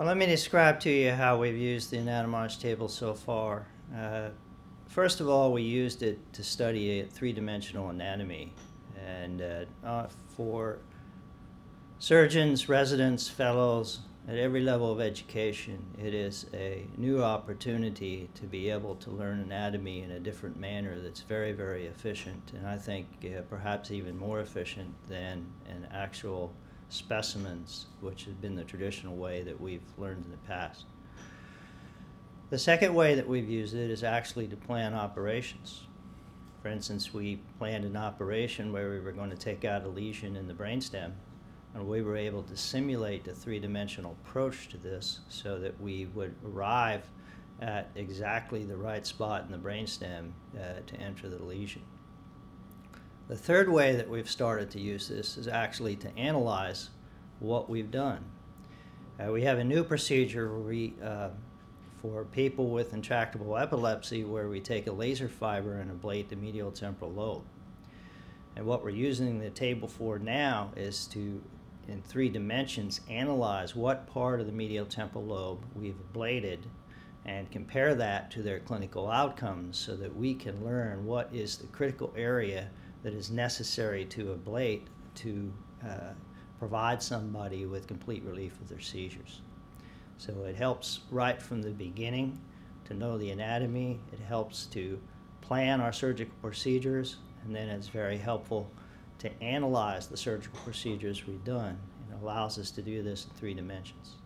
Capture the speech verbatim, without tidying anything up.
Well, let me describe to you how we've used the Anatomage Table so far. Uh, first of all, we used it to study a three-dimensional anatomy, and uh, uh, for surgeons, residents, fellows, at every level of education, it is a new opportunity to be able to learn anatomy in a different manner that's very, very efficient, and I think uh, perhaps even more efficient than an actual specimens, which has been the traditional way that we've learned in the past. The second way that we've used it is actually to plan operations. For instance, we planned an operation where we were going to take out a lesion in the brainstem, and we were able to simulate the three-dimensional approach to this so that we would arrive at exactly the right spot in the brainstem uh, to enter the lesion. The third way that we've started to use this is actually to analyze what we've done. Uh, we have a new procedure we, uh, for people with intractable epilepsy where we take a laser fiber and ablate the medial temporal lobe. And what we're using the table for now is to, in three dimensions, analyze what part of the medial temporal lobe we've ablated and compare that to their clinical outcomes so that we can learn what is the critical area that is necessary to ablate to uh, provide somebody with complete relief of their seizures. So it helps right from the beginning to know the anatomy, it helps to plan our surgical procedures, and then it's very helpful to analyze the surgical procedures we've done. It allows us to do this in three dimensions.